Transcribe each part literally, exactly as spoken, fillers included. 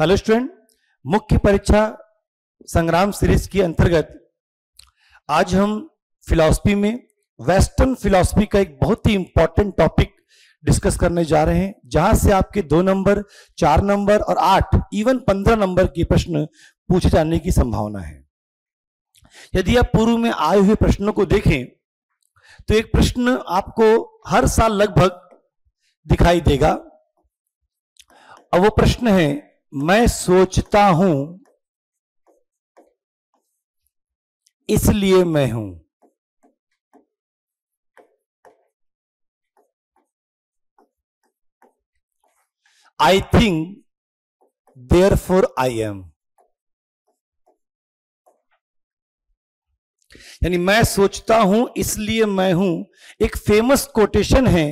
Hello student, मुख्य परीक्षा संग्राम सीरीज के अंतर्गत आज हम फिलॉसफी में वेस्टर्न फिलॉसफी का एक बहुत ही इंपॉर्टेंट टॉपिक डिस्कस करने जा रहे हैं, जहां से आपके दो नंबर, चार नंबर और आठ इवन पंद्रह नंबर के प्रश्न पूछे जाने की संभावना है। यदि आप पूर्व में आए हुए प्रश्नों को देखें तो एक प्रश्न आपको हर साल लगभग दिखाई देगा और वो प्रश्न है, मैं सोचता हूं इसलिए मैं हूं। I think therefore I am. यानी मैं सोचता हूं इसलिए मैं हूं एक फेमस कोटेशन है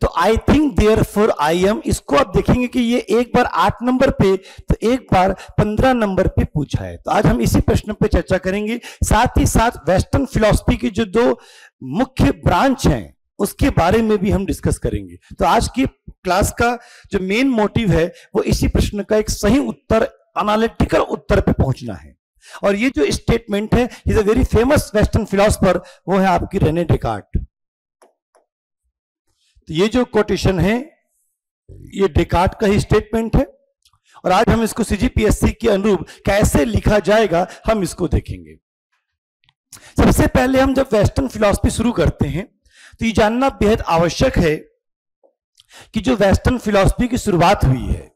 तो I think therefore I am. इसको आप देखेंगे कि ये एक बार आठ नंबर पे तो एक बार पंद्रह नंबर पे पूछा है। तो आज हम इसी प्रश्न पे चर्चा करेंगे, साथ ही साथ वेस्टर्न फिलॉसफी की जो दो मुख्य ब्रांच हैं उसके बारे में भी हम डिस्कस करेंगे। तो आज की क्लास का जो मेन मोटिव है वो इसी प्रश्न का एक सही उत्तर, एनालिटिकल उत्तर पे पहुंचना है। और ये जो स्टेटमेंट है, is a very famous western philosopher, वो है आपकी रेने डेकार्ट। तो ये जो कोटेशन है ये डेकार्ट का ही स्टेटमेंट है और आज हम इसको सीजीपीएससी के अनुरूप कैसे लिखा जाएगा हम इसको देखेंगे। सबसे पहले हम जब वेस्टर्न फिलॉसफी शुरू करते हैं तो ये जानना बेहद आवश्यक है कि जो वेस्टर्न फिलॉसफी की शुरुआत हुई है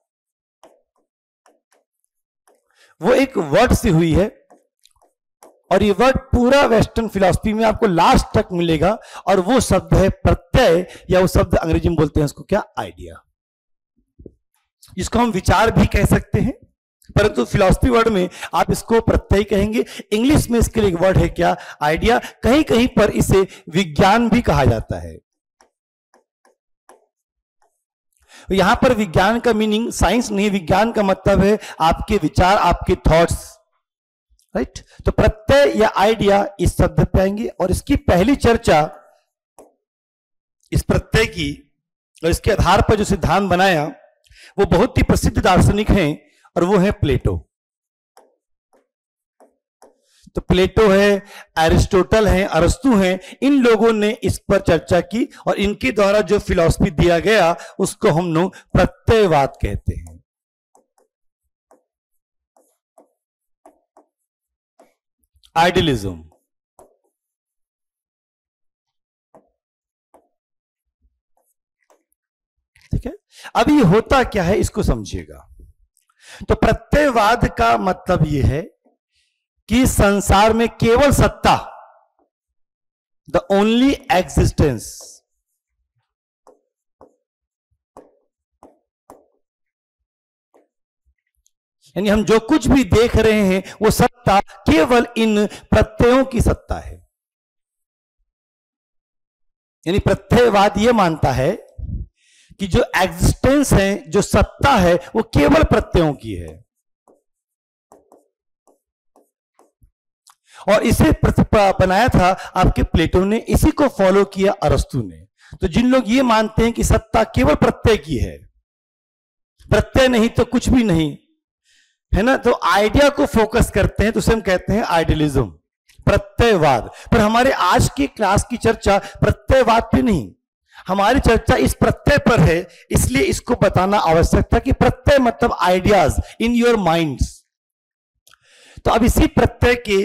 वो एक वर्ड से हुई है और ये वर्ड पूरा वेस्टर्न फिलॉसफी में आपको लास्ट तक मिलेगा और वो शब्द है प्रत्यय, या वो शब्द अंग्रेजी में बोलते हैं उसको क्या, आइडिया। इसको हम विचार भी कह सकते हैं, परंतु फिलॉसफी वर्ड में आप इसको प्रत्यय कहेंगे। इंग्लिश में इसके लिए एक वर्ड है क्या, आइडिया। कहीं कहीं पर इसे विज्ञान भी कहा जाता है। यहां पर विज्ञान का मीनिंग साइंस नहीं, विज्ञान का मतलब है आपके विचार, आपके थॉट्स, राइट right? तो प्रत्यय या आइडिया इस शब्द पे आएंगे और इसकी पहली चर्चा, इस प्रत्यय की और इसके आधार पर जो सिद्धांत बनाया वो बहुत ही प्रसिद्ध दार्शनिक हैं और वो है प्लेटो। तो प्लेटो है, एरिस्टोटल है, अरस्तु हैं, इन लोगों ने इस पर चर्चा की और इनके द्वारा जो फिलॉसफी दिया गया उसको हम लोग प्रत्ययवाद कहते हैं। आइडियलिज्म, ठीक है। अब ये होता क्या है इसको समझिएगा। तो प्रत्ययवाद का मतलब ये है कि संसार में केवल सत्ता, द ओनली एग्जिस्टेंस, यानी हम जो कुछ भी देख रहे हैं वो सत्ता केवल इन प्रत्ययों की सत्ता है। यानी प्रत्ययवाद ये मानता है कि जो एग्जिस्टेंस है, जो सत्ता है, वो केवल प्रत्ययों की है और इसे बनाया था आपके प्लेटो ने, इसी को फॉलो किया अरस्तु ने। तो जिन लोग ये मानते हैं कि सत्ता केवल प्रत्यय की है, प्रत्यय नहीं तो कुछ भी नहीं है ना, तो आइडिया को फोकस करते हैं, तो उसे हम कहते हैं आइडियलिज्म, प्रत्ययवाद। पर हमारे आज की क्लास की चर्चा प्रत्ययवाद पे नहीं, हमारी चर्चा इस प्रत्यय पर है, इसलिए इसको बताना आवश्यक था कि प्रत्यय मतलब आइडियाज इन योर माइंड्स। तो अब इसी प्रत्यय के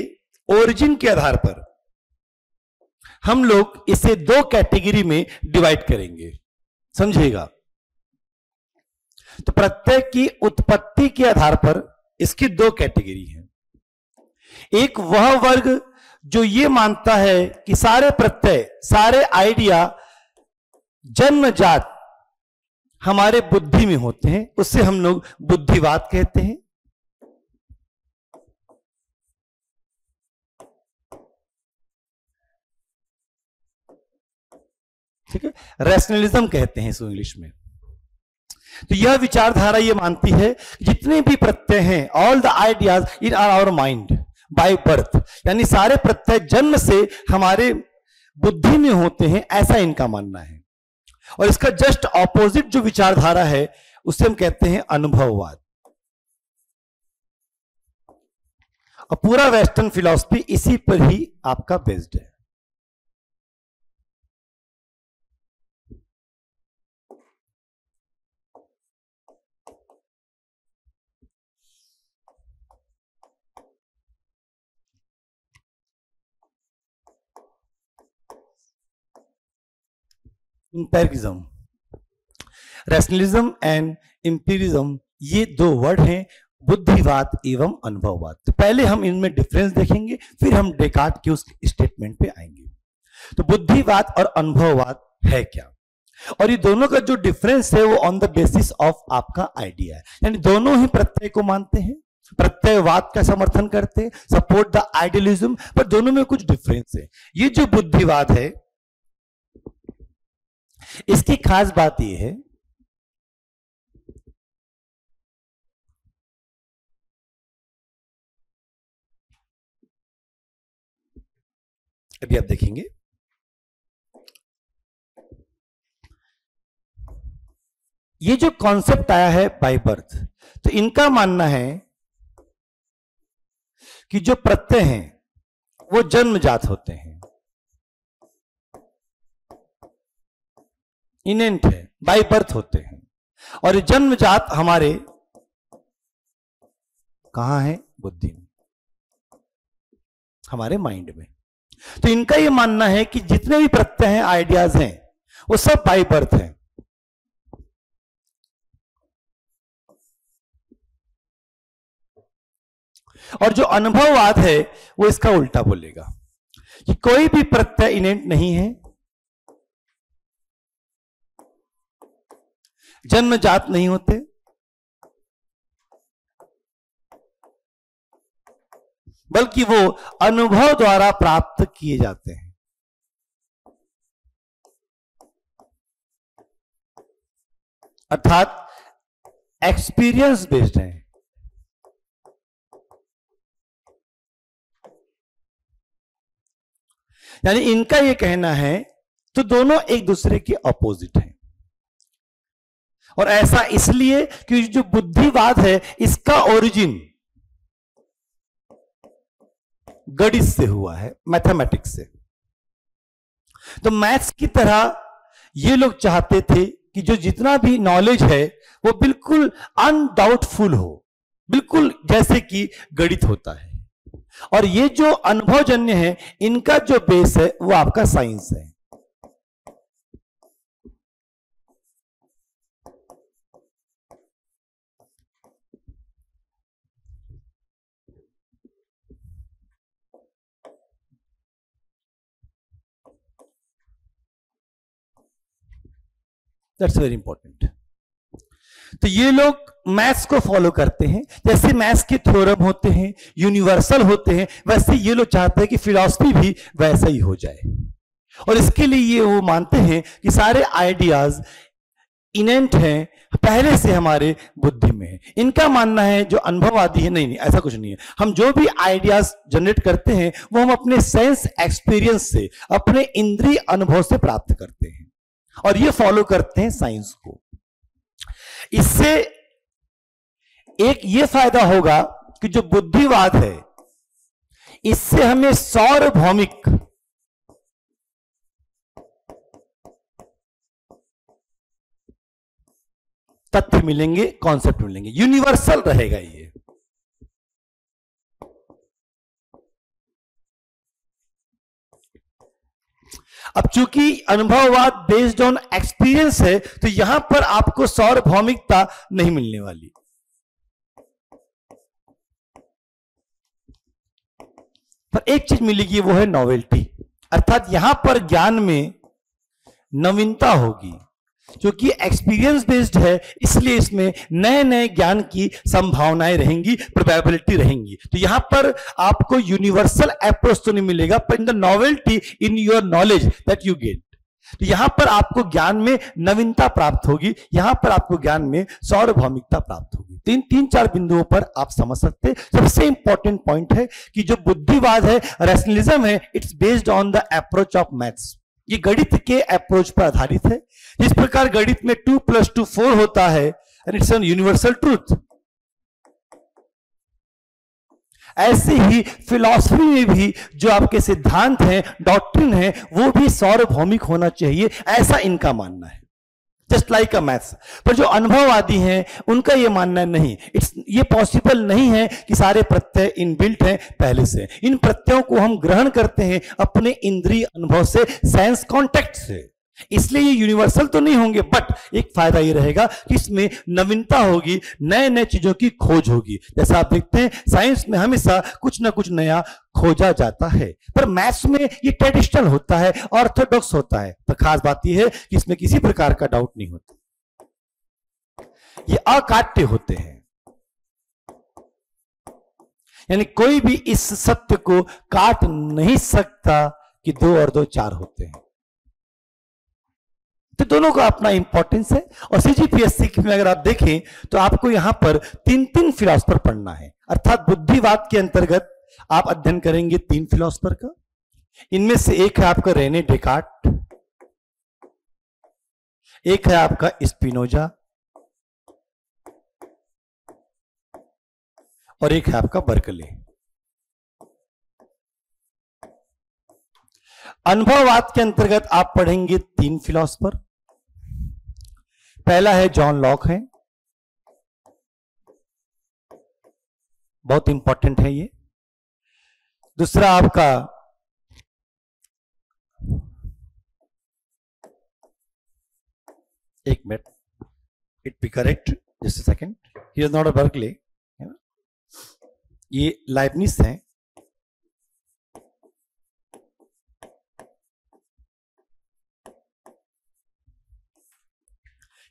ओरिजिन के आधार पर हम लोग इसे दो कैटेगरी में डिवाइड करेंगे, समझिएगा। तो प्रत्यय की उत्पत्ति के आधार पर इसकी दो कैटेगरी है। एक वह वर्ग जो ये मानता है कि सारे प्रत्यय, सारे आइडिया जन्मजात हमारे बुद्धि में होते हैं, उससे हम लोग बुद्धिवाद कहते हैं। ठीक है, रैशनलिज्म कहते हैं इसको इंग्लिश में। तो यह विचारधारा ये मानती है कि जितने भी प्रत्यय हैं, all the ideas in are our mind by birth, यानी सारे प्रत्यय जन्म से हमारे बुद्धि में होते हैं, ऐसा इनका मानना है। और इसका जस्ट ऑपोजिट जो विचारधारा है उसे हम कहते हैं अनुभववाद। और पूरा वेस्टर्न फिलॉसफी इसी पर ही आपका बेस्ड है। इंपेरिज्म, रैशनलिज्म एंड इंपीरिज्म, ये दो वर्ड हैं, बुद्धिवाद एवं अनुभववाद। तो पहले हम इनमें डिफरेंस देखेंगे, फिर हम डेकार्ट के उस स्टेटमेंट पे आएंगे। तो बुद्धिवाद और अनुभववाद है क्या, और ये दोनों का जो डिफरेंस है वो ऑन द बेसिस ऑफ आपका आइडिया है, यानी दोनों ही प्रत्यय को मानते हैं, प्रत्ययवाद का समर्थन करते हैं, सपोर्ट द आइडियलिज्म, पर दोनों में कुछ डिफरेंस है। ये जो बुद्धिवाद है इसकी खास बात यह है अभी आप देखेंगे, ये जो कॉन्सेप्ट आया है बाय बर्थ, तो इनका मानना है कि जो प्रत्यय हैं वो जन्मजात होते हैं, इनेंट है, बाय बर्थ होते हैं, और ये जन्मजात हमारे कहां है, बुद्धि में, हमारे माइंड में। तो इनका ये मानना है कि जितने भी प्रत्यय हैं, आइडियाज हैं, वो सब बाय बर्थ हैं। और जो अनुभववाद है वो इसका उल्टा बोलेगा कि कोई भी प्रत्यय इनेंट नहीं है, जन्मजात नहीं होते, बल्कि वो अनुभव द्वारा प्राप्त किए जाते हैं। अर्थात एक्सपीरियंस बेस्ड है। यानी इनका ये कहना है, तो दोनों एक दूसरे के ऑपोजिट हैं, और ऐसा इसलिए कि जो बुद्धिवाद है इसका ओरिजिन गणित से हुआ है, मैथमेटिक्स से। तो मैथ्स की तरह ये लोग चाहते थे कि जो जितना भी नॉलेज है वो बिल्कुल अनडाउटफुल हो, बिल्कुल जैसे कि गणित होता है। और ये जो अनुभवजन्य है, इनका जो बेस है वो आपका साइंस है। That's very important। तो ये लोग मैथ्स को फॉलो करते हैं। जैसे मैथ्स के थ्योरम होते हैं, यूनिवर्सल होते हैं, वैसे ये लोग चाहते हैं कि फिलॉसफी भी वैसा ही हो जाए। और इसके लिए ये वो मानते हैं कि सारे आइडियाज इनेंट हैं, पहले से हमारे बुद्धि में है। इनका मानना है, जो अनुभववादी है, नहीं नहीं ऐसा कुछ नहीं है, हम जो भी आइडियाज जनरेट करते हैं वो हम अपने सेंस एक्सपीरियंस से, अपने इंद्रिय अनुभव से प्राप्त करते हैं, और ये फॉलो करते हैं साइंस को। इससे एक ये फायदा होगा कि जो बुद्धिवाद है इससे हमें सार्वभौमिक तथ्य मिलेंगे, कॉन्सेप्ट मिलेंगे, यूनिवर्सल रहेगा ये। अब चूंकि अनुभववाद बेस्ड ऑन एक्सपीरियंस है, तो यहां पर आपको सार्वभौमिकता नहीं मिलने वाली। पर एक चीज मिलेगी, वो है नॉवेल्टी, अर्थात यहां पर ज्ञान में नवीनता होगी। क्योंकि एक्सपीरियंस बेस्ड है इसलिए इसमें नए नए ज्ञान की संभावनाएं रहेंगी, प्रोबेबिलिटी रहेंगी। तो यहां पर आपको यूनिवर्सल अप्रोच तो नहीं मिलेगा, पर in the novelty in your knowledge that you get, तो यहां पर आपको ज्ञान में नवीनता प्राप्त होगी, यहां पर आपको ज्ञान में सार्वभौमिकता प्राप्त होगी। तीन तीन चार बिंदुओं पर आप समझ सकते। सबसे इंपॉर्टेंट पॉइंट है कि जो बुद्धिवाद है, रैशनलिज्म है, it's based on the approach of maths. ये गणित के अप्रोच पर आधारित है। जिस प्रकार गणित में टू प्लस टू फोर होता है and it's an universal truth, ऐसे ही फिलॉसफी में भी जो आपके सिद्धांत हैं, डॉक्ट्रिन है, वो भी सार्वभौमिक होना चाहिए, ऐसा इनका मानना है। Just like a maths. पर जो अनुभववादी हैं उनका ये मानना नहीं, इट्स ये पॉसिबल नहीं है कि सारे प्रत्यय इनबिल्ट हैं पहले से। इन प्रत्ययों को हम ग्रहण करते हैं अपने इंद्रिय अनुभव से, सेंस कॉन्टेक्ट से, इसलिए ये यूनिवर्सल तो नहीं होंगे। बट एक फायदा ये रहेगा कि इसमें नवीनता होगी, नए नए चीजों की खोज होगी। जैसा आप देखते हैं साइंस में हमेशा कुछ ना कुछ नया खोजा जाता है, पर मैथ्स में ये ट्रेडिशनल होता है, ऑर्थोडॉक्स होता है। पर खास बात यह है कि इसमें किसी प्रकार का डाउट नहीं होता, ये अकाट्य होते हैं, यानी कोई भी इस सत्य को काट नहीं सकता कि दो और दो चार होते हैं। तो दोनों का अपना इंपॉर्टेंस है। और सीजीपीएससी में अगर आप देखें तो आपको यहां पर तीन तीन फिलॉसफर पढ़ना है, अर्थात बुद्धिवाद के अंतर्गत आप अध्ययन करेंगे तीन फिलॉसफर का। इनमें से एक है आपका रेने डेकार्ट, एक है आपका स्पिनोजा और एक है आपका बर्कले। अनुभववाद के अंतर्गत आप पढ़ेंगे तीन फिलॉसफर। पहला है जॉन लॉक है, बहुत इंपॉर्टेंट है ये। दूसरा आपका एक minute, it be correct, just a second, he is not a Berkeley, है ना, ये लाइबनिज है।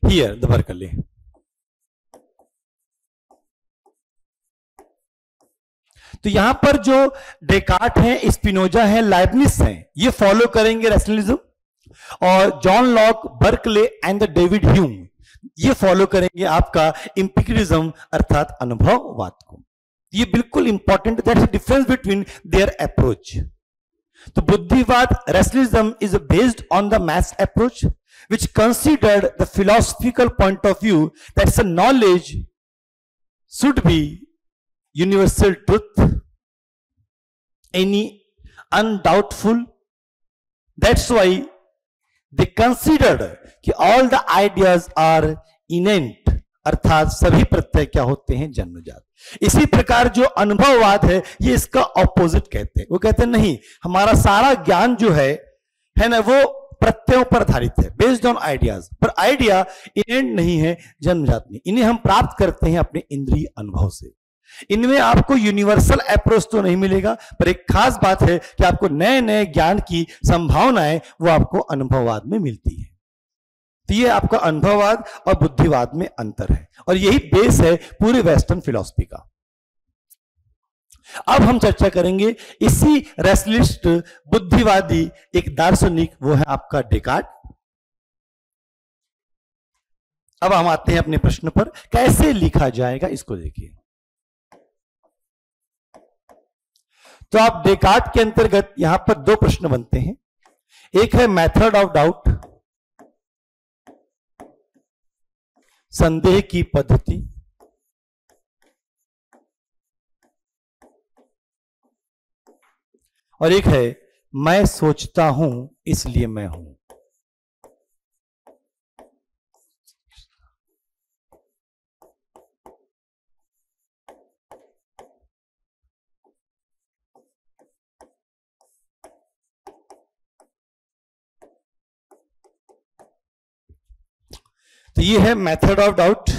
Here, the Berkeley. तो यहां पर जो डेकार्ट है, स्पिनोजा है, लाइबनिज है, ये फॉलो करेंगे रैशनलिज्म, और John Locke, Berkeley and the David Hume ये फॉलो करेंगे आपका एम्पिरिज्म अर्थात अनुभववाद को। ये बिल्कुल important, that's difference between their approach. तो बुद्धिवाद rationalism is based on the maths approach which considered the philosophical point of view that the knowledge should be universal truth, any undoubtful. That's why they considered कि all the ideas are innate, अर्थात सभी प्रत्यय क्या होते हैं, जन्मजात। इसी प्रकार जो अनुभववाद है ये इसका ऑपोजिट कहते हैं। वो कहते हैं नहीं, हमारा सारा ज्ञान जो है है ना, वो प्रत्ययों पर आधारित है, बेस्ड ऑन आइडियाज। पर आइडिया इनहेरेंट नहीं है, जन्मजात नहीं, इन्हें हम प्राप्त करते हैं अपने इंद्रिय अनुभव से। इनमें आपको यूनिवर्सल अप्रोच तो नहीं मिलेगा, पर एक खास बात है कि आपको नए नए ज्ञान की संभावनाएं वो आपको अनुभववाद में मिलती है। तो ये आपका अनुभववाद और बुद्धिवाद में अंतर है, और यही बेस है पूरे वेस्टर्न फिलॉसफी का। अब हम चर्चा करेंगे इसी रैशनलिस्ट बुद्धिवादी एक दार्शनिक, वो है आपका डेकार्ट। अब हम आते हैं अपने प्रश्न पर, कैसे लिखा जाएगा इसको देखिए। तो आप डेकार्ट के अंतर्गत यहां पर दो प्रश्न बनते हैं, एक है मेथड ऑफ डाउट, संदेह की पद्धति, और एक है मैं सोचता हूं इसलिए मैं हूं। तो ये है मेथड ऑफ डाउट।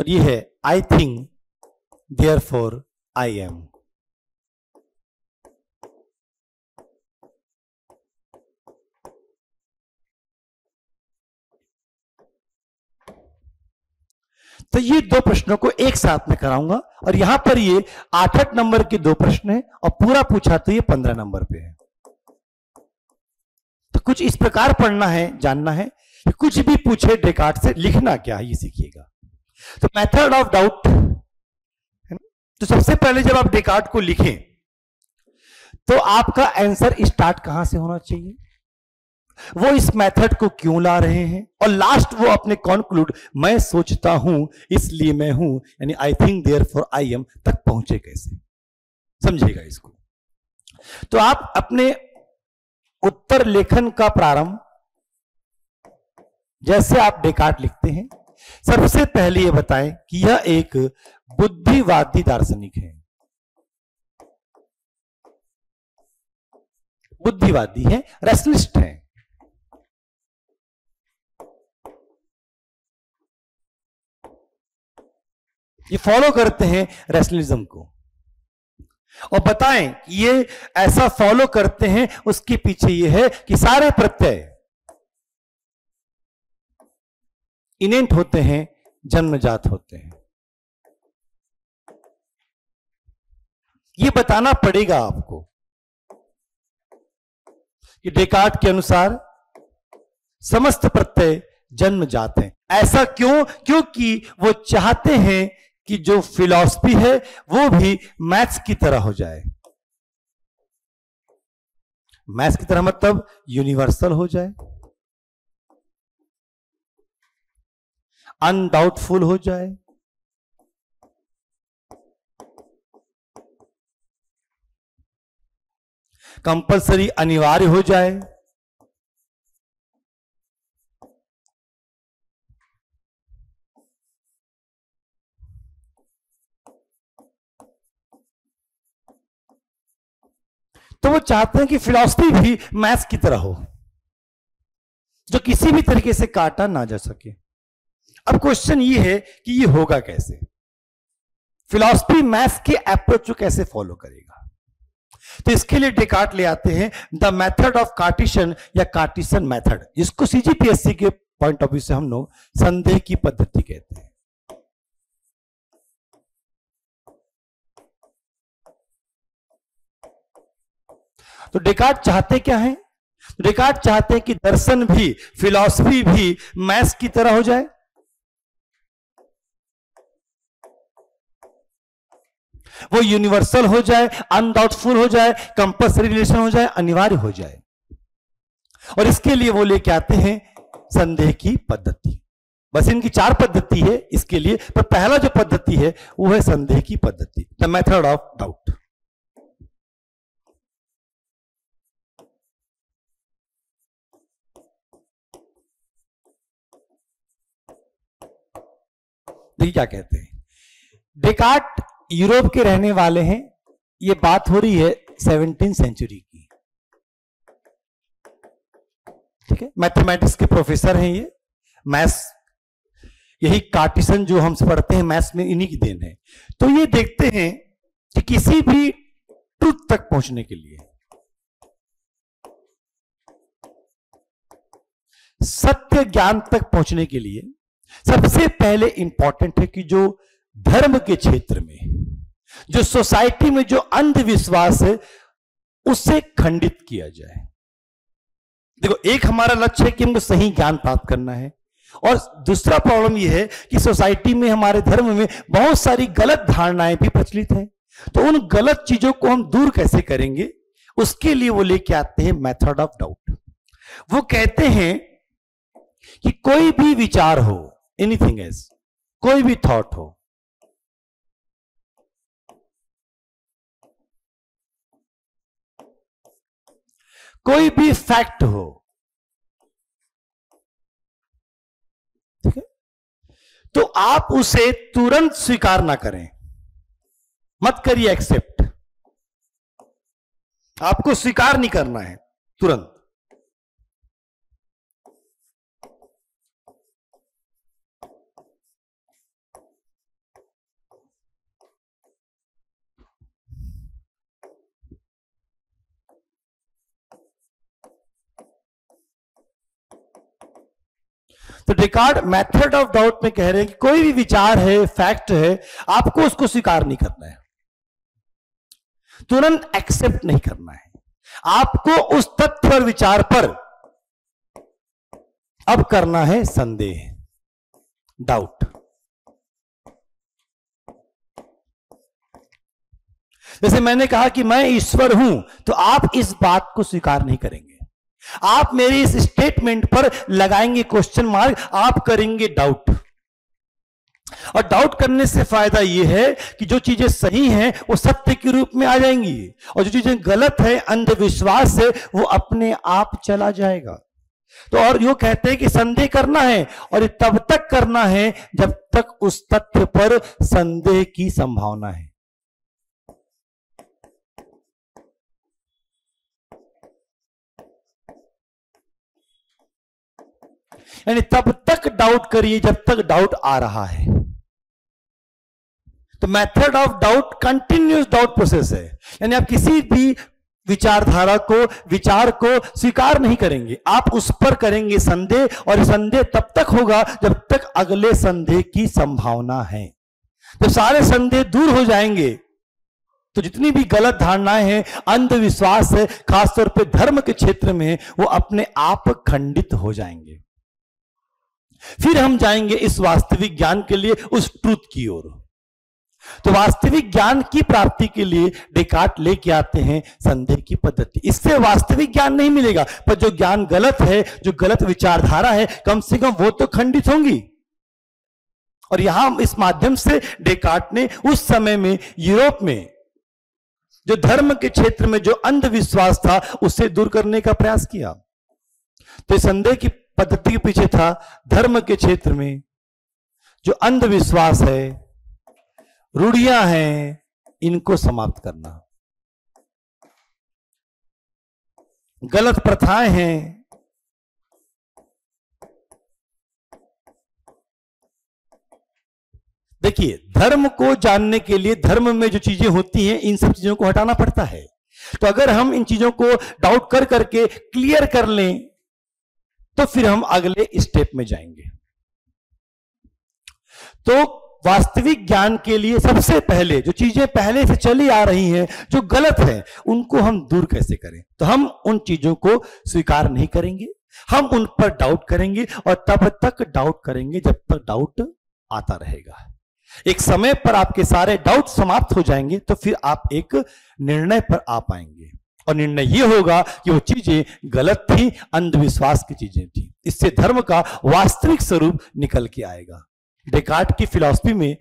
और ये है I think therefore I am. तो ये दो प्रश्नों को एक साथ में कराऊंगा और यहां पर ये आठ आठ नंबर के दो प्रश्न हैं और पूरा पूछा तो ये पंद्रह नंबर पे है। तो कुछ इस प्रकार पढ़ना है, जानना है कि कुछ भी पूछे डेकार्ट से लिखना क्या है, ये सीखिएगा। तो मेथड ऑफ डाउट, तो सबसे पहले जब आप डेकार्ट को लिखें तो आपका आंसर स्टार्ट कहां से होना चाहिए, वो इस मेथड को क्यों ला रहे हैं, और लास्ट वो अपने कॉन्क्लूड, मैं सोचता हूं इसलिए मैं हूं, यानी I think therefore I am तक पहुंचे कैसे, समझेगा इसको। तो आप अपने उत्तर लेखन का प्रारंभ जैसे आप डेकार्ट लिखते हैं, सबसे पहले यह बताएं कि यह एक बुद्धिवादी दार्शनिक है, बुद्धिवादी है, रैशनलिस्ट है। ये फॉलो करते हैं रैशनलिज्म को, और बताएं कि ये ऐसा फॉलो करते हैं, उसके पीछे ये है कि सारे प्रत्यय इनेंट होते हैं, जन्मजात होते हैं। ये बताना पड़ेगा आपको कि डेकार्ट के अनुसार समस्त प्रत्यय जन्मजात हैं। ऐसा क्यों? क्योंकि वो चाहते हैं कि जो फिलॉसफी है वो भी मैथ्स की तरह हो जाए, मैथ्स की तरह मतलब यूनिवर्सल हो जाए, अनडाउटफुल हो जाए, कंपलसरी अनिवार्य हो जाए। तो वो चाहते हैं कि फिलॉसफी भी मैथ्स की तरह हो, जो किसी भी तरीके से काटा ना जा सके। अब क्वेश्चन ये है कि ये होगा कैसे, फिलॉसफी मैथ्स के अप्रोच को कैसे फॉलो करेगा। तो इसके लिए डेकार्ट ले आते हैं द मेथड ऑफ कार्टिशन या कार्टिशन मेथड, जिसको सीजीपीएससी के पॉइंट ऑफ व्यू से हम लोग संदेह की पद्धति कहते हैं। तो डेकार्ट चाहते क्या है? डेकार्ट चाहते हैं कि दर्शन भी, फिलॉसफी भी मैथ्स की तरह हो जाए, वो यूनिवर्सल हो जाए, अनडाउटफुल हो जाए, कंपल्सरी रिलेशन हो जाए, अनिवार्य हो जाए। और इसके लिए वो लेके आते हैं संदेह की पद्धति। बस इनकी चार पद्धति है इसके लिए, पर पहला जो पद्धति है वो है संदेह की पद्धति, द मेथड ऑफ डाउट। देखिए क्या कहते हैं। डेकार्ट यूरोप के रहने वाले हैं, ये बात हो रही है सेवनटीन सेंचुरी की, ठीक है। मैथमेटिक्स के प्रोफेसर हैं ये, मैथ्स, यही कार्टिसन जो हम पढ़ते हैं मैथ्स में इन्हीं की देन है। तो ये देखते हैं कि किसी भी ट्रुथ तक पहुंचने के लिए, सत्य ज्ञान तक पहुंचने के लिए सबसे पहले इंपॉर्टेंट है कि जो धर्म के क्षेत्र में, जो सोसाइटी में जो अंधविश्वास है उसे खंडित किया जाए। देखो, एक हमारा लक्ष्य है कि हमको सही ज्ञान प्राप्त करना है, और दूसरा प्रॉब्लम यह है कि सोसाइटी में, हमारे धर्म में बहुत सारी गलत धारणाएं भी प्रचलित हैं। तो उन गलत चीजों को हम दूर कैसे करेंगे, उसके लिए वो लेके आते हैं मेथड ऑफ डाउट। वो कहते हैं कि कोई भी विचार हो, एनीथिंग एल्स, कोई भी थॉट हो, कोई भी फैक्ट हो, ठीक है, तो आप उसे तुरंत स्वीकार ना करें, मत करिए एक्सेप्ट। आपको स्वीकार नहीं करना है तुरंत। तो डेकार्ट मेथड ऑफ डाउट में कह रहे हैं कि कोई भी विचार है, फैक्ट है, आपको उसको स्वीकार नहीं करना है, तुरंत एक्सेप्ट नहीं करना है, आपको उस तथ्य और विचार पर अब करना है संदेह, डाउट। जैसे मैंने कहा कि मैं ईश्वर हूं, तो आप इस बात को स्वीकार नहीं करेंगे, आप मेरे इस स्टेटमेंट पर लगाएंगे क्वेश्चन मार्क, आप करेंगे डाउट। और डाउट करने से फायदा यह है कि जो चीजें सही हैं वो सत्य के रूप में आ जाएंगी, और जो चीजें गलत है, अंधविश्वास है, वो अपने आप चला जाएगा। तो और यो कहते हैं कि संदेह करना है, और तब तक करना है जब तक उस तथ्य पर संदेह की संभावना है। यानी तब तक डाउट करिए जब तक डाउट आ रहा है। तो method of doubt continuous doubt process है, यानी आप किसी भी विचारधारा को, विचार को स्वीकार नहीं करेंगे, आप उस पर करेंगे संदेह, और संदेह तब तक होगा जब तक अगले संदेह की संभावना है। जब सारे संदेह दूर हो जाएंगे तो जितनी भी गलत धारणाएं हैं, अंधविश्वास है, खासतौर पे धर्म के क्षेत्र में, वो अपने आप खंडित हो जाएंगे। फिर हम जाएंगे इस वास्तविक ज्ञान के लिए, उस ट्रूथ की ओर। तो वास्तविक ज्ञान की प्राप्ति के लिए डेकार्ट लेके आते हैं संदेह की पद्धति। इससे वास्तविक ज्ञान नहीं मिलेगा, पर जो ज्ञान गलत है, जो गलत विचारधारा है, कम से कम वो तो खंडित होंगी। और यहां इस माध्यम से डेकार्ट ने उस समय में यूरोप में जो धर्म के क्षेत्र में जो अंधविश्वास था उसे दूर करने का प्रयास किया। तो संदेह की पद्धति के पीछे था धर्म के क्षेत्र में जो अंधविश्वास है, रूढ़ियां हैं, इनको समाप्त करना, गलत प्रथाएं हैं, देखिए धर्म को जानने के लिए धर्म में जो चीजें होती हैं इन सब चीजों को हटाना पड़ता है। तो अगर हम इन चीजों को डाउट कर करके क्लियर कर लें तो फिर हम अगले स्टेप में जाएंगे। तो वास्तविक ज्ञान के लिए सबसे पहले जो चीजें पहले से चली आ रही हैं, जो गलत हैं, उनको हम दूर कैसे करें? तो हम उन चीजों को स्वीकार नहीं करेंगे, हम उन पर डाउट करेंगे, और तब तक डाउट करेंगे जब तक डाउट आता रहेगा। एक समय पर आपके सारे डाउट समाप्त हो जाएंगे, तो फिर आप एक निर्णय पर आ पाएंगे, और निर्णय ये होगा कि वो चीजें गलत थी, अंधविश्वास की चीजें थी। इससे धर्म का वास्तविक स्वरूप निकल के आएगा। डेकार्ट की फिलॉसफी में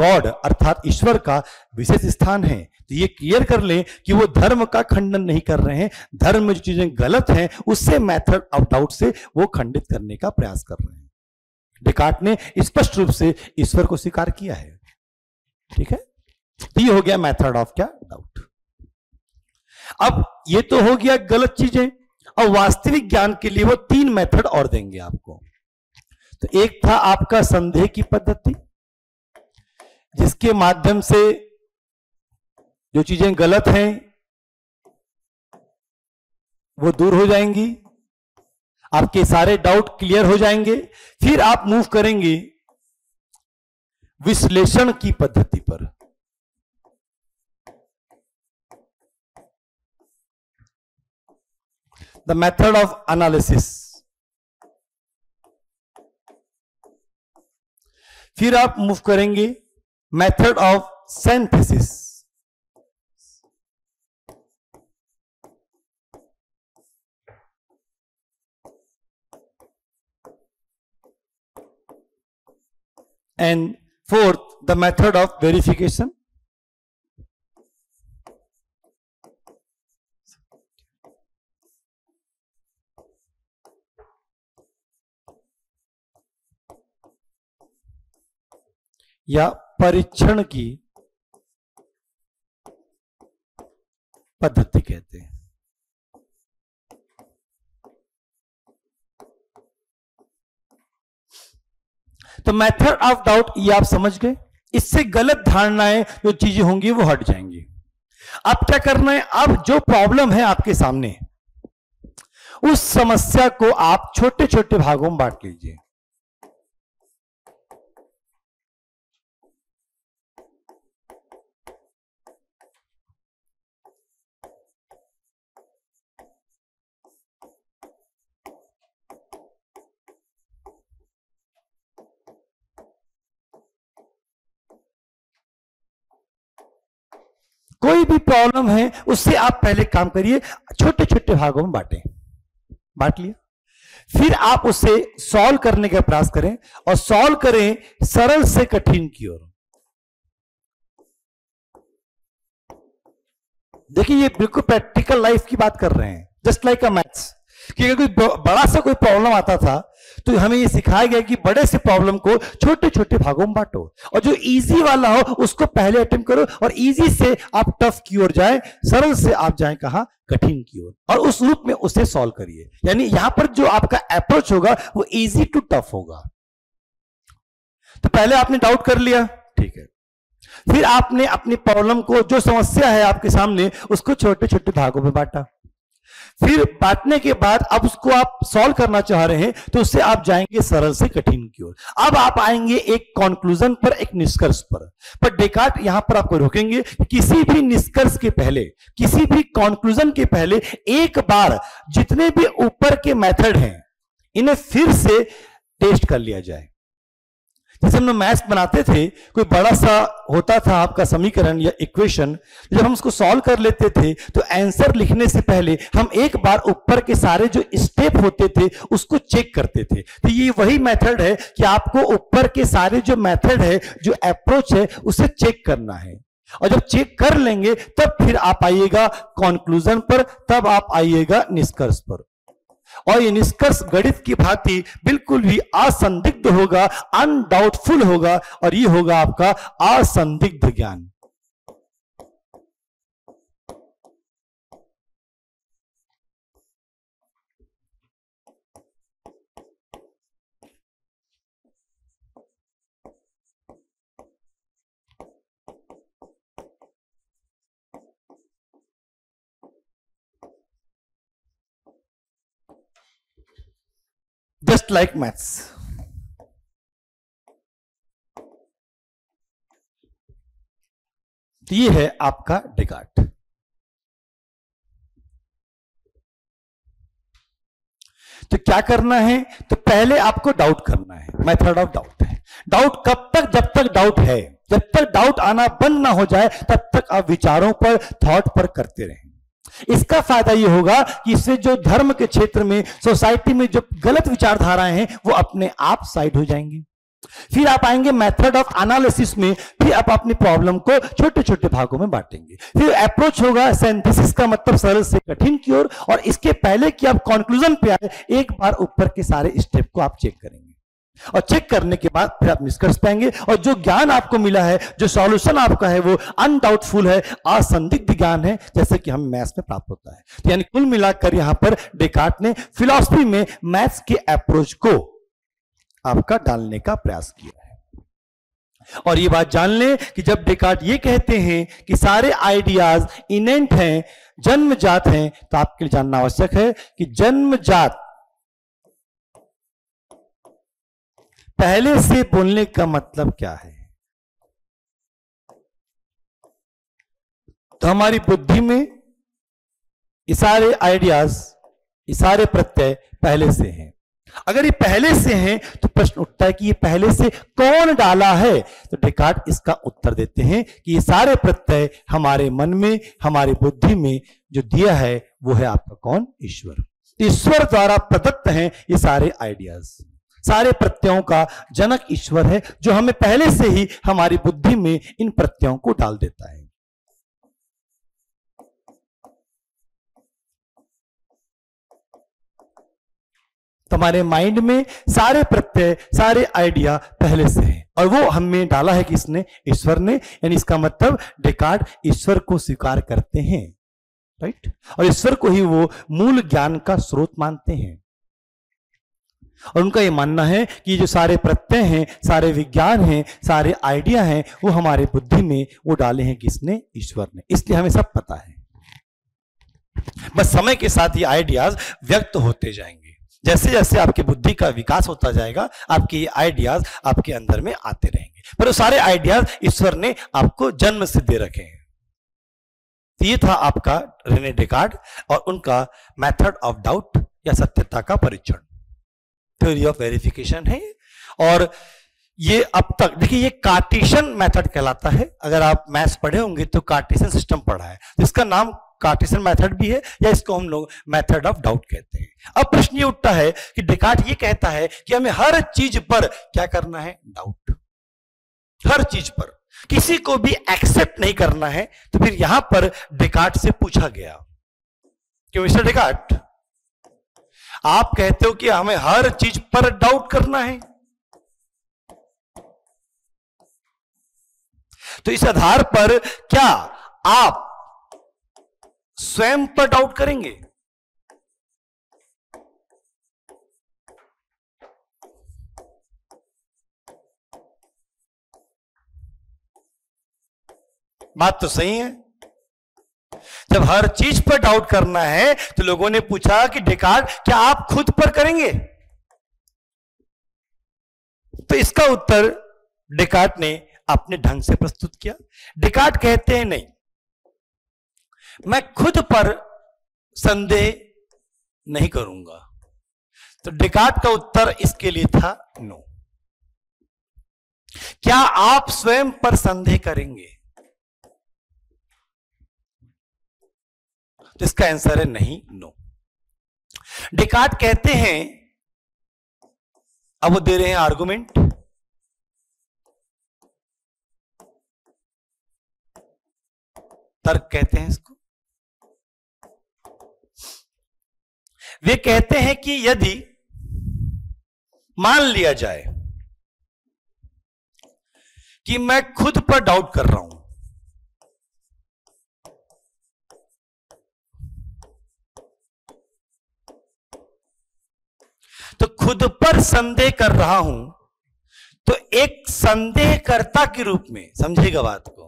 गॉड अर्थात ईश्वर का विशेष स्थान है। तो ये क्लियर कर लें कि वो धर्म का खंडन नहीं कर रहे हैं, धर्म में जो चीजें गलत हैं उससे, मेथड ऑफ डाउट से, वो खंडित करने का प्रयास कर रहे हैं। डेकार्ट ने स्पष्ट रूप से ईश्वर को स्वीकार किया है। ठीक है, तो ये हो गया मेथड ऑफ क्या डाउट। अब ये तो हो गया गलत चीजें। अब वास्तविक ज्ञान के लिए वो तीन मेथड और देंगे आपको। तो एक था आपका संदेह की पद्धति, जिसके माध्यम से जो चीजें गलत हैं वो दूर हो जाएंगी, आपके सारे डाउट क्लियर हो जाएंगे। फिर आप मूव करेंगे विश्लेषण की पद्धति पर। The method of analysis. फिर आप मूव करेंगे method of synthesis. And fourth the method of verification. या परीक्षण की पद्धति कहते हैं। तो मेथड ऑफ डाउट ये आप समझ गए। इससे गलत धारणाएं जो चीजें होंगी वो हट जाएंगी। अब क्या करना है? अब जो प्रॉब्लम है आपके सामने, उस समस्या को आप छोटे छोटे भागों में बांट लीजिए। कोई भी प्रॉब्लम है उससे आप पहले काम करिए, छोटे छोटे भागों में बांटें, बांट लिया, फिर आप उसे सॉल्व करने का प्रयास करें और सॉल्व करें सरल से कठिन की ओर। देखिए ये बिल्कुल प्रैक्टिकल लाइफ की बात कर रहे हैं, जस्ट लाइक अ मैथ्स, कि अगर कोई बड़ा सा कोई प्रॉब्लम आता था तो हमें ये सिखाया गया कि बड़े से प्रॉब्लम को छोटे छोटे भागों में बांटो और जो इजी वाला हो उसको पहले अटेम्प्ट करो और इजी से आप टफ की ओर जाए, सरल से आप जाए कहा कठिन की ओर, और उस रूप में उसे सॉल्व करिए। यानी यहां पर जो आपका अप्रोच होगा वो इजी टू टफ होगा। तो पहले आपने डाउट कर लिया, ठीक है, फिर आपने अपनी प्रॉब्लम को, जो समस्या है आपके सामने, उसको छोटे छोटे भागों में बांटा, फिर बांटने के बाद अब उसको आप सॉल्व करना चाह रहे हैं तो उससे आप जाएंगे सरल से कठिन की ओर। अब आप आएंगे एक कंक्लूजन पर, एक निष्कर्ष पर, पर डेकार्ट यहां पर आपको रोकेंगे। किसी भी निष्कर्ष के पहले, किसी भी कंक्लूजन के पहले एक बार जितने भी ऊपर के मेथड हैं इन्हें फिर से टेस्ट कर लिया जाए। जैसे हम मैथ्स बनाते थे, कोई बड़ा सा होता था आपका समीकरण या इक्वेशन, जब हम उसको सॉल्व कर लेते थे तो आंसर लिखने से पहले हम एक बार ऊपर के सारे जो स्टेप होते थे उसको चेक करते थे। तो ये वही मेथड है कि आपको ऊपर के सारे जो मेथड है, जो अप्रोच है, उसे चेक करना है और जब चेक कर लेंगे तब फिर आप आइएगा कंक्लूजन पर, तब आप आइएगा निष्कर्ष पर। और ये निष्कर्ष गणित की भांति बिल्कुल भी असंदिग्ध होगा, अनडाउटफुल होगा, और ये होगा आपका असंदिग्ध ज्ञान। Just like maths. ये है आपका डेकार्ट। तो क्या करना है? तो पहले आपको डाउट करना है, मेथड ऑफ डाउट है। डाउट कब तक? जब तक डाउट है, जब तक डाउट आना बंद ना हो जाए तब तक आप विचारों पर, थॉट पर करते रहें। इसका फायदा यह होगा कि इससे जो धर्म के क्षेत्र में, सोसाइटी में जो गलत विचारधाराएं हैं वो अपने आप साइड हो जाएंगी। फिर आप आएंगे मेथड ऑफ एनालिसिस में, फिर आप अपनी प्रॉब्लम को छोटे छोटे भागों में बांटेंगे। फिर अप्रोच होगा सिंथेसिस का, मतलब सरल से कठिन की ओर, और, और इसके पहले कि आप कंक्लूजन पे आए एक बार ऊपर के सारे स्टेप को आप चेक करेंगे और चेक करने के बाद फिर आप निष्कर्ष पाएंगे। और जो ज्ञान आपको मिला है, जो सॉल्यूशन आपका है, वो अनडाउटफुल है, असंदिग्ध ज्ञान है, जैसे कि हमें मैथ्स में प्राप्त होता है। तो यानी कुल मिलाकर यहां पर डेकार्ट ने फिलॉसफी में मैथ्स के अप्रोच को आपका डालने का प्रयास किया है। और ये बात जान लें कि जब डेकार्ट ये कहते हैं कि सारे आइडियाज इनेंट हैं, जन्मजात हैं, तो आपके लिए जानना आवश्यक है कि जन्मजात पहले से बोलने का मतलब क्या है। तो हमारी बुद्धि में ये सारे आइडियाज, ये सारे प्रत्यय पहले से हैं। अगर ये पहले से हैं तो प्रश्न उठता है कि ये पहले से कौन डाला है। तो डेकार्ट इसका उत्तर देते हैं कि ये सारे प्रत्यय हमारे मन में, हमारी बुद्धि में जो दिया है वो है आपका कौन? ईश्वर। ईश्वर द्वारा प्रदत्त हैं ये सारे आइडियाज। सारे प्रत्ययों का जनक ईश्वर है, जो हमें पहले से ही हमारी बुद्धि में इन प्रत्ययों को डाल देता है। तुम्हारे माइंड में सारे प्रत्यय, सारे आइडिया पहले से हैं और वो हमें डाला है किसने? ईश्वर ने। यानी इसका मतलब डेकार्ट ईश्वर को स्वीकार करते हैं, राइट, और ईश्वर को ही वो मूल ज्ञान का स्रोत मानते हैं। और उनका ये मानना है कि जो सारे प्रत्यय हैं, सारे विज्ञान हैं, सारे आइडिया हैं, वो हमारे बुद्धि में वो डाले हैं किसने? ईश्वर ने। इसलिए हमें सब पता है, बस समय के साथ ये आइडियाज व्यक्त होते जाएंगे। जैसे जैसे आपकी बुद्धि का विकास होता जाएगा, आपके ये आइडियाज आपके अंदर में आते रहेंगे, पर वो सारे आइडियाज ईश्वर ने आपको जन्म से दे रखे हैं। तो ये था आपका रेने डेकार्ट और उनका मैथड ऑफ डाउट या सत्यता का परीक्षण, थ्योरी ऑफ वेरिफिकेशन है। और ये अब तक देखिए ये कार्टेशियन मेथड कहलाता है। अगर आप मैथ्स पढ़े होंगे तो कार्टेशियन सिस्टम पढ़ा है, तो इसका नाम कार्टेशियन मेथड भी है या इसको हम लोग मेथड ऑफ डाउट कहते हैं। अब प्रश्न ये उठता है कि डेकार्ट ये कहता है कि हमें हर चीज पर क्या करना है, डाउट, हर चीज पर किसी को भी एक्सेप्ट नहीं करना है। तो फिर यहां पर डेकार्ट से पूछा गया कि मिस्टर डेकार्ट आप कहते हो कि हमें हर चीज पर डाउट करना है, तो इस आधार पर क्या आप स्वयं पर डाउट करेंगे? बात तो सही है। जब हर चीज पर डाउट करना है तो लोगों ने पूछा कि डेकार्ट क्या आप खुद पर करेंगे? तो इसका उत्तर डेकार्ट ने अपने ढंग से प्रस्तुत किया। डेकार्ट कहते हैं नहीं, मैं खुद पर संदेह नहीं करूंगा। तो डेकार्ट का उत्तर इसके लिए था नो। क्या आप स्वयं पर संदेह करेंगे? तो इसका आंसर है नहीं, नो। डेकार्ट कहते हैं, अब वो दे रहे हैं आर्गुमेंट, तर्क कहते हैं इसको। वे कहते हैं कि यदि मान लिया जाए कि मैं खुद पर डाउट कर रहा हूं, तो खुद पर संदेह कर रहा हूं, तो एक संदेहकर्ता के रूप में, समझिएगा बात को,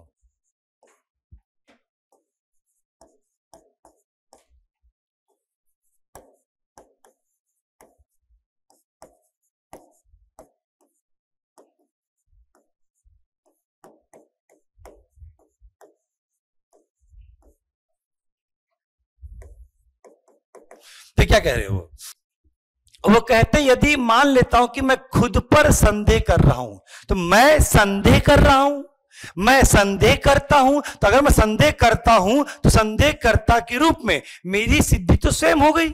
तो क्या कह रहे हो? वो कहते हैं यदि मान लेता हूं कि मैं खुद पर संदेह कर रहा हूं, तो मैं संदेह कर रहा हूं, मैं संदेह करता हूं, तो अगर मैं संदेह करता हूं तो संदेहकर्ता के रूप में मेरी सिद्धि तो स्वयं हो गई,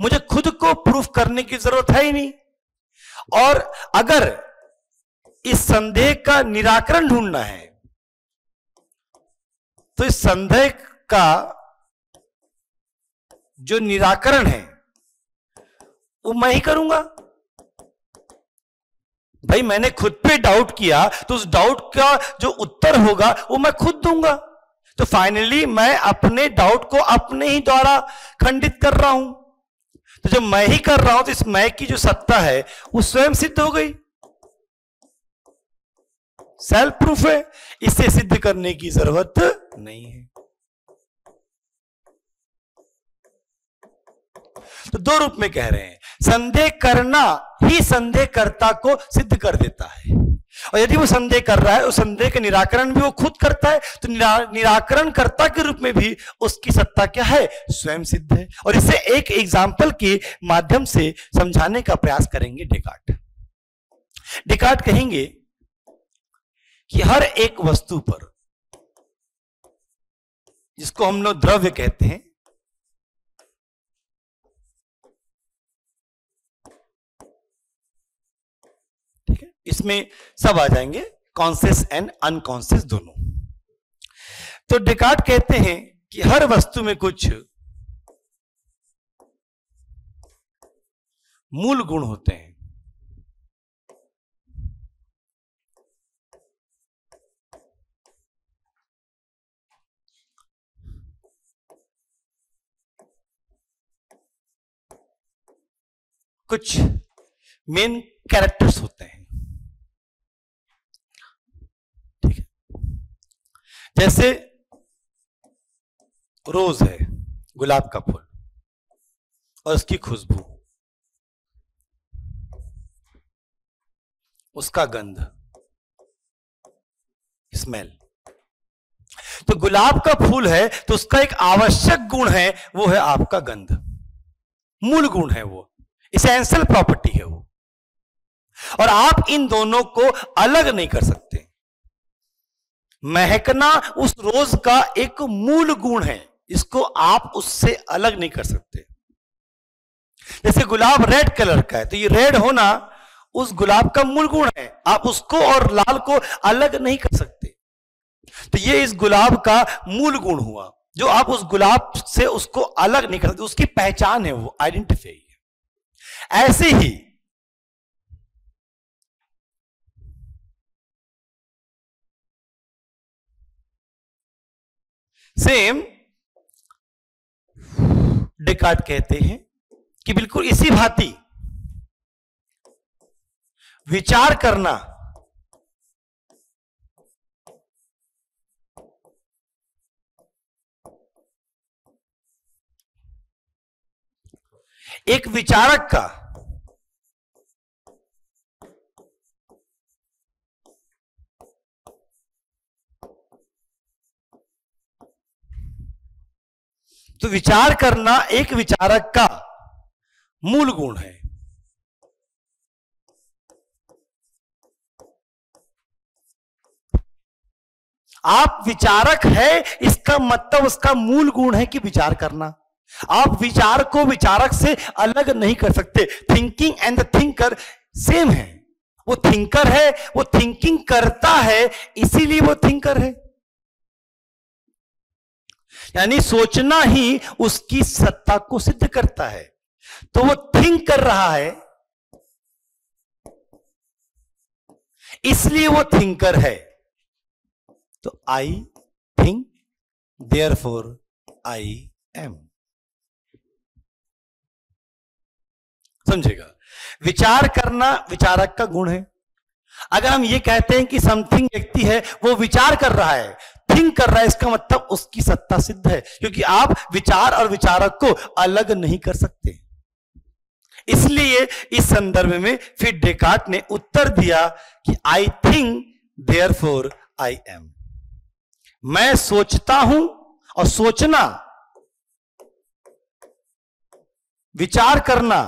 मुझे खुद को प्रूफ करने की जरूरत है ही नहीं। और अगर इस संदेह का निराकरण ढूंढना है तो इस संदेह का जो निराकरण है वो मैं ही करूंगा। भाई मैंने खुद पे डाउट किया तो उस डाउट का जो उत्तर होगा वो मैं खुद दूंगा। तो फाइनली मैं अपने डाउट को अपने ही द्वारा खंडित कर रहा हूं। तो जब मैं ही कर रहा हूं तो इस मैं की जो सत्ता है वो स्वयं सिद्ध हो गई, सेल्फ प्रूफ है, इसे सिद्ध करने की जरूरत नहीं है। तो दो रूप में कह रहे हैं, संदेह करना ही संदेहकर्ता को सिद्ध कर देता है, और यदि वो संदेह कर रहा है उस संदेह के निराकरण भी वो खुद करता है, तो निरा, निराकरणकर्ता के रूप में भी उसकी सत्ता क्या है, स्वयं सिद्ध है। और इसे एक एग्जाम्पल के माध्यम से समझाने का प्रयास करेंगे डेकार्ट। डेकार्ट कहेंगे कि हर एक वस्तु पर, जिसको हम लोग द्रव्य कहते हैं, इसमें सब आ जाएंगे, कॉन्शियस एंड अनकॉन्शियस दोनों। तो डेकार्ट कहते हैं कि हर वस्तु में कुछ मूल गुण होते हैं, कुछ मेन कैरेक्टर्स होते हैं। जैसे रोज है, गुलाब का फूल, और उसकी खुशबू, उसका गंध, स्मेल। तो गुलाब का फूल है तो उसका एक आवश्यक गुण है, वो है आपका गंध, मूल गुण है वो, एसेंशियल प्रॉपर्टी है वो। और आप इन दोनों को अलग नहीं कर सकते। महकना उस रोज का एक मूल गुण है, इसको आप उससे अलग नहीं कर सकते। जैसे गुलाब रेड कलर का है तो ये रेड होना उस गुलाब का मूल गुण है, आप उसको और लाल को अलग नहीं कर सकते। तो ये इस गुलाब का मूल गुण हुआ, जो आप उस गुलाब से उसको अलग नहीं कर सकते, उसकी पहचान है, वो आइडेंटिफाई है। ऐसे ही सेम डेकार्ट कहते हैं कि बिल्कुल इसी भांति विचार करना एक विचारक का तो विचार करना एक विचारक का मूल गुण है। आप विचारक है, इसका मतलब उसका मूल गुण है कि विचार करना। आप विचार को विचारक से अलग नहीं कर सकते। Thinking and the thinker same है, वो थिंकर है, वो थिंकिंग करता है, इसीलिए वो थिंकर है। यानी सोचना ही उसकी सत्ता को सिद्ध करता है। तो वो थिंक कर रहा है, इसलिए वो थिंकर है। तो I think therefore I am. समझेगा, विचार करना विचारक का गुण है। अगर हम ये कहते हैं कि समथिंग व्यक्ति है, वो विचार कर रहा है, थिंक कर रहा है, इसका मतलब उसकी सत्ता सिद्ध है, क्योंकि आप विचार और विचारक को अलग नहीं कर सकते। इसलिए इस संदर्भ में फिर डेकार्ट ने उत्तर दिया कि I think therefore I am. मैं सोचता हूं और सोचना, विचार करना,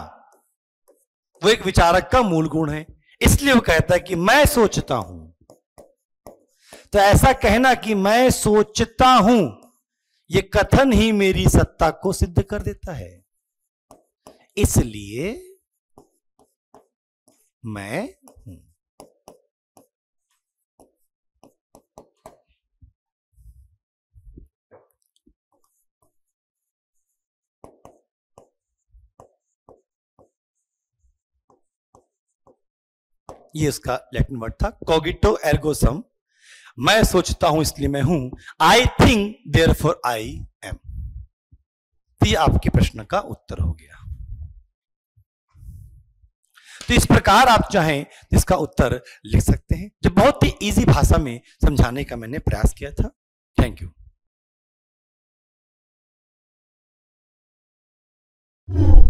वो एक विचारक का मूल गुण है, इसलिए वो कहता है कि मैं सोचता हूं। तो ऐसा कहना कि मैं सोचता हूं, ये कथन ही मेरी सत्ता को सिद्ध कर देता है, इसलिए मैं हूं। ये इसका लैटिन वर्ड था कॉगिटो एर्गो सम। मैं सोचता हूं इसलिए मैं हूं। I think therefore I am. ये आपके प्रश्न का उत्तर हो गया। तो इस प्रकार आप चाहें इसका उत्तर लिख सकते हैं, जो बहुत ही इजी भाषा में समझाने का मैंने प्रयास किया था। Thank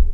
you.